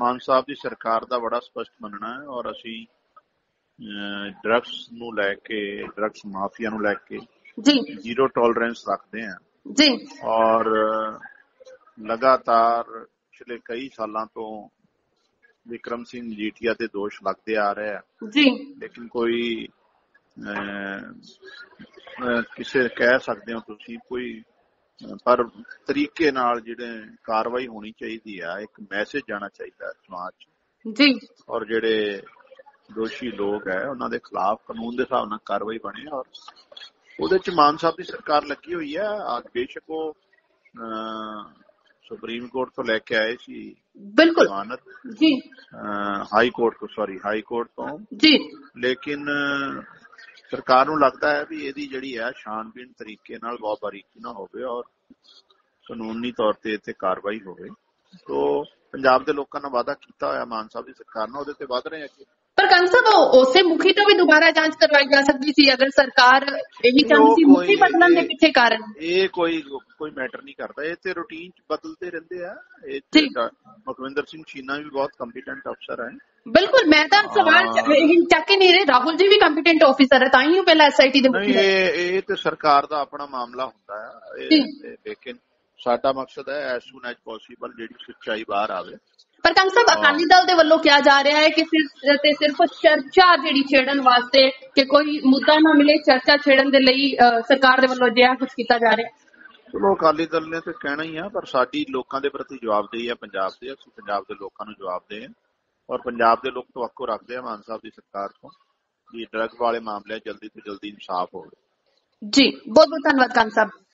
मान साहब की सरकार का बड़ा स्पष्ट मनना है और असी ड्रग्स नूं लैके ड्रग्स माफिया नूं लैके जीरो टॉलरेंस रखते हैं जी। और लगातार पिछले कई सालों तो विक्रम सिंह मजीठिया ते दोष लगते आ रहे हैं जी, लेकिन कोई किसे कह सकते हो तुसी कोई पर तरीके नाल जिहड़े कार्रवाई होनी चाहिए है, एक मैसेज जाना चाहिए समाज जी। और जिहड़े दोषी लोग है उन्हां दे खिलाफ कानून दे हिसाब नाल कार्रवाई बने और ਉਹਦੇ ਚ ਮਾਨ ਸਾਹਿਬ ਦੀ ਸਰਕਾਰ ਲੱਗੀ ਹੋਈ ਹੈ। ਅੱਜ ਬੇਸ਼ੱਕ ਉਹ ਸੁਪਰੀਮ ਕੋਰਟ ਤੋਂ ਲੈ ਕੇ ਆਏ ਸੀ ਬਿਲਕੁਲ ਜ਼ਮਾਨਤ ਜੀ, ਹਾਈ ਕੋਰਟ ਤੋਂ ਜੀ, ਲੇਕਿਨ ਸਰਕਾਰ ਨੂੰ ਲੱਗਦਾ ਹੈ ਵੀ ਇਹਦੀ ਜਿਹੜੀ ਹੈ ਛਾਣਬੀਣ ਤਰੀਕੇ ਨਾਲ ਬਹੁਤ ਬਾਰੀਕੀ ਨਾਲ ਹੋਵੇ ਔਰ ਕਾਨੂੰਨੀ ਤੌਰ ਤੇ ਇੱਥੇ ਕਾਰਵਾਈ ਹੋਵੇ। ਸੋ ਪੰਜਾਬ ਦੇ ਲੋਕਾਂ ਨੇ ਵਾਅਦਾ ਕੀਤਾ ਹੋਇਆ ਮਾਨ ਸਾਹਿਬ ਦੀ ਸਰਕਾਰ ਨਾਲ, ਉਹਦੇ ਤੇ ਵੱਧ ਰਹੇ ਅੱਗੇ। पर कंसा वो उसे मुखी तो भी दोबारा जांच करवाई जा सकती थी अगर सरकार यही चाहती थी मुखी बदलने के पीछे कारण। ये कोई मैटर नहीं करता, ये तो रूटीन बदलते रहते हैं। ये मुखविंदर सिंह चीना भी बहुत कॉम्पिटेंट अफसर है। बिल्कुल मैं तो सवाल चाके नहीं रहे, राहुल जी भी कॉम्पिटेंट ऑफिसर है ताई हूं पहला एसआईटी दे मुखी है। ये तो सरकार दा अपना मामला होता है, लेकिन साडा मकसद है एज सून एज पॉसिबल जेडी सच्चाई बाहर आवे। पर कंग साहब अकाली दल दे वल्लों क्या जा रहा है कि सिर्फ चर्चा जिहड़ी छेड़न वास्ते कि कोई मुद्दा ना मिले, चर्चा छेड़न दे लई सरकार दे वल्लों जिहा कुछ कीता जा रहा है। चलो अकाली दल ने तो कहना ही है, पर साडी लोकां दे प्रति जवाबदेही है। पंजाब दे असीं पंजाब दे लोकां नूं जवाबदेह हैं और पंजाब दे लोक तवक्को रखदे हैं मान साहब दी सरकार तों कि ड्रग वाले मामले जल्दी तो जल्दी इंसाफ होवे जी। बहुत बहुत धन्नवाद कंग साहब।